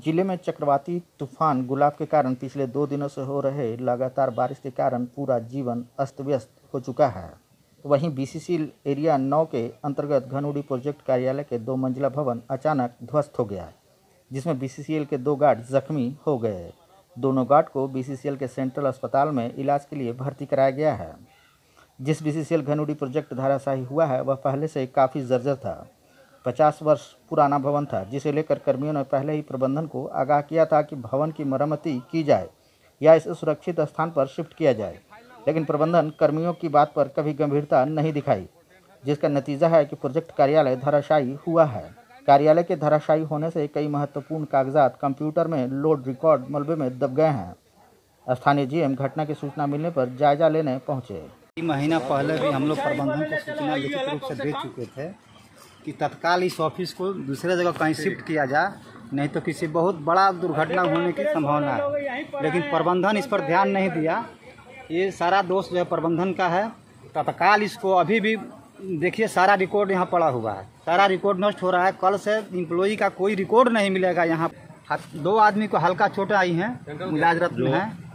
जिले में चक्रवाती तूफान गुलाब के कारण पिछले 2 दिनों से हो रहे लगातार बारिश के कारण पूरा जीवन अस्त व्यस्त हो चुका है। वहीं बीसीसीएल एरिया 9 के अंतर्गत घनौड़ी प्रोजेक्ट कार्यालय के 2 मंजिला भवन अचानक ध्वस्त हो गया, जिसमें बीसीसीएल के 2 गार्ड जख्मी हो गए। दोनों गार्ड को बीसीसीएल के सेंट्रल अस्पताल में इलाज के लिए भर्ती कराया गया है। जिस बीसीसीएल घनौड़ी प्रोजेक्ट धराशायी हुआ है वह पहले से काफ़ी जर्जर था। 50 वर्ष पुराना भवन था, जिसे लेकर कर्मियों ने पहले ही प्रबंधन को आगाह किया था कि भवन की मरम्मति की जाए या इसे सुरक्षित स्थान पर शिफ्ट किया जाए, लेकिन प्रबंधन कर्मियों की बात पर कभी गंभीरता नहीं दिखाई, जिसका नतीजा है कि प्रोजेक्ट कार्यालय धराशायी हुआ है। कार्यालय के धराशायी होने से कई महत्वपूर्ण कागजात कंप्यूटर में लोड रिकॉर्ड मलबे में दब गए हैं। स्थानीय जीएम घटना की सूचना मिलने पर जायजा लेने पहुँचे। महीना पहले भी हम लोग प्रबंधन को सूचना लिखित रूप से दे चुके थे कि तत्काल इस ऑफिस को दूसरे जगह कहीं शिफ्ट किया जाए, नहीं तो किसी बहुत बड़ा दुर्घटना होने की संभावना है। लेकिन प्रबंधन इस पर ध्यान नहीं दिया। ये सारा दोष जो है प्रबंधन का है। तत्काल इसको अभी भी देखिए, सारा रिकॉर्ड यहाँ पड़ा हुआ है, सारा रिकॉर्ड नष्ट हो रहा है। कल से इम्प्लॉई का कोई रिकॉर्ड नहीं मिलेगा। यहाँ 2 आदमी को हल्का चोट आई है, इलाजरत में है।